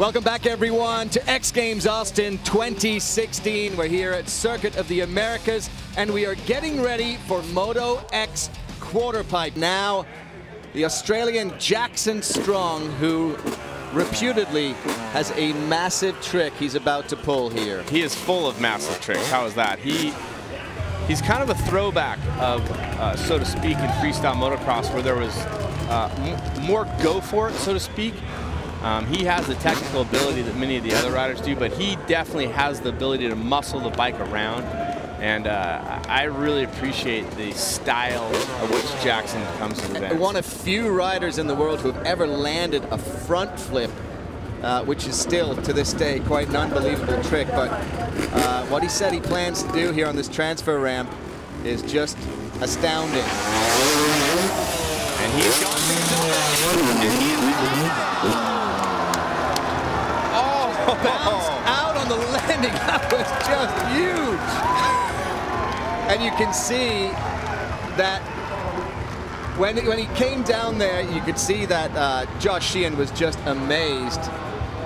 Welcome back, everyone, to X Games Austin 2016. We're here at Circuit of the Americas, and we are getting ready for Moto X Quarterpipe. Now, the Australian Jackson Strong, who reputedly has a massive trick he's about to pull here. He is full of massive tricks. How is that? He's kind of a throwback of, so to speak, in freestyle motocross, where there was more go for it, so to speak. He has the technical ability that many of the other riders do, but he definitely has the ability to muscle the bike around. And I really appreciate the style of which Jackson comes to the event. One of few riders in the world who have ever landed a front flip, which is still, to this day, quite an unbelievable trick. But what he said he plans to do here on this transfer ramp is just astounding. And he's gone through the back. Bounced out on the landing. That was just huge. And you can see that when he came down there, you could see that Josh Sheehan was just amazed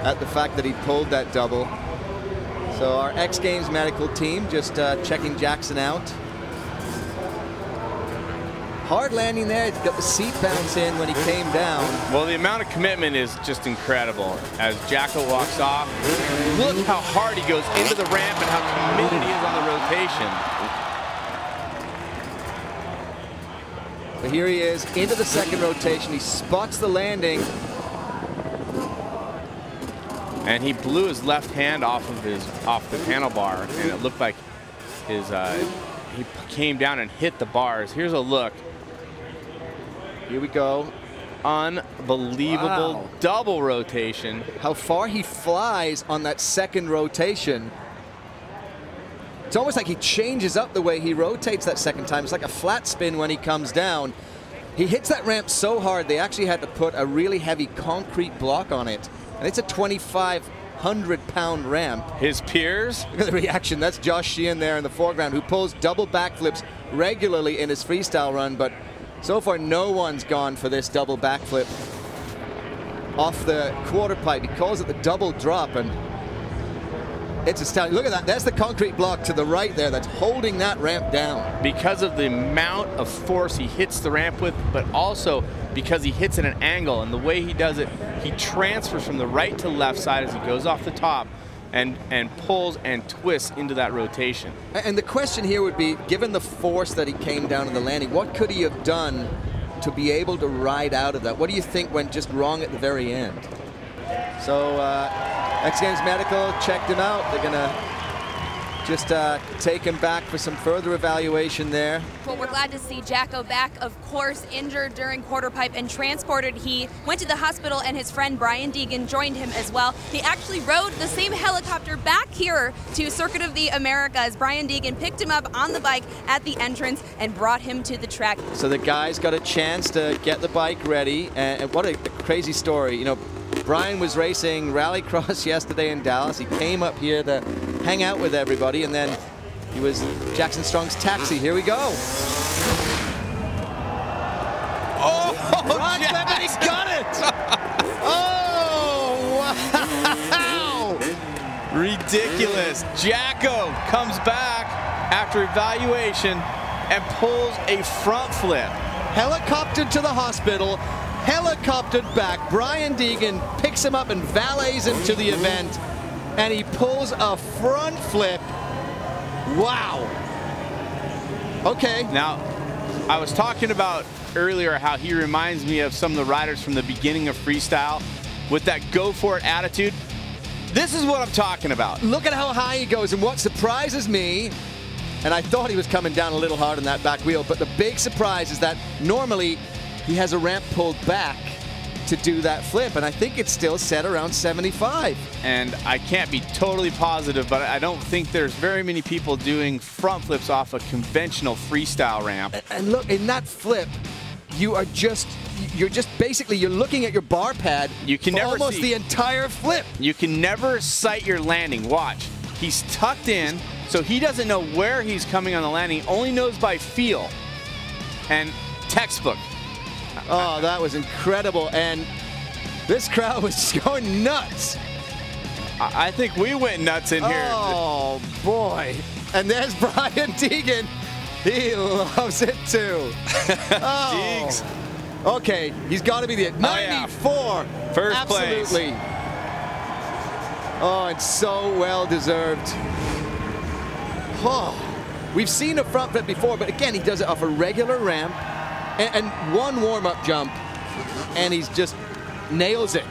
at the fact that he pulled that double. So our X Games medical team just checking Jackson out. Hard landing there. It's got the seat bounce in when he came down. Well, the amount of commitment is just incredible. As Jacko walks off, look how hard he goes into the ramp and how committed he is on the rotation. But here he is into the second rotation. He spots the landing. And he blew his left hand off the handlebar, and it looked like his he came down and hit the bars. Here's a look. Here we go. Unbelievable. Wow. Double rotation. How far he flies on that second rotation. It's almost like he changes up the way he rotates that second time. It's like a flat spin when he comes down. He hits that ramp so hard they actually had to put a really heavy concrete block on it. And it's a 2,500-pound ramp. His peers. Look at the reaction. That's Josh Sheehan there in the foreground, who pulls double backflips regularly in his freestyle run, but so far, no one's gone for this double backflip off the quarter pipe. He calls it the double drop, and it's astounding. Look at that. That's the concrete block to the right there that's holding that ramp down. Because of the amount of force he hits the ramp with, but also because he hits at an angle, and the way he does it, he transfers from the right to left side as he goes off the top and pulls and twists into that rotation. And the question here would be, given the force that he came down in the landing, what could he have done to be able to ride out of that? What do you think went just wrong at the very end? So X Games Medical checked him out. They're gonna just take him back for some further evaluation there. Well, we're glad to see Jacko back, of course, injured during quarterpipe and transported. He went to the hospital, and his friend Brian Deegan joined him as well. They actually rode the same helicopter back here to Circuit of the Americas. Brian Deegan picked him up on the bike at the entrance and brought him to the track. So the guys got a chance to get the bike ready, and what a crazy story. You know, Brian was racing Rallycross yesterday in Dallas. He came up here to hang out with everybody, and then he was Jackson Strong's taxi. Here we go. Oh, Brian Deegan, he got it! Oh, wow! Ridiculous. Jacko comes back after evaluation and pulls a front flip. Helicoptered to the hospital. Helicoptered back. Brian Deegan picks him up and valets him to the event, and he pulls a front flip. Wow. Okay. Now, I was talking about earlier how he reminds me of some of the riders from the beginning of freestyle with that go for it attitude. This is what I'm talking about. Look at how high he goes, and what surprises me, and I thought he was coming down a little hard on that back wheel, but the big surprise is that normally he has a ramp pulled back to do that flip, and I think it's still set around 75. And I can't be totally positive, but I don't think there's very many people doing front flips off a conventional freestyle ramp. And look, in that flip, you are just, you're looking at your bar pad. You can never almost see the entire flip. You can never sight your landing. Watch. He's tucked in, so he doesn't know where he's coming on the landing. He only knows by feel and textbook. Oh, that was incredible, and this crowd was just going nuts. I think we went nuts in here. Oh, boy. And there's Brian Deegan. He loves it, too. Deegs. Oh. Okay, he's got to be the 94. Oh, yeah. First absolutely. Place. Oh, it's so well-deserved. Oh. We've seen a front flip before, but again, he does it off a regular ramp and one warm-up jump, and he just nails it.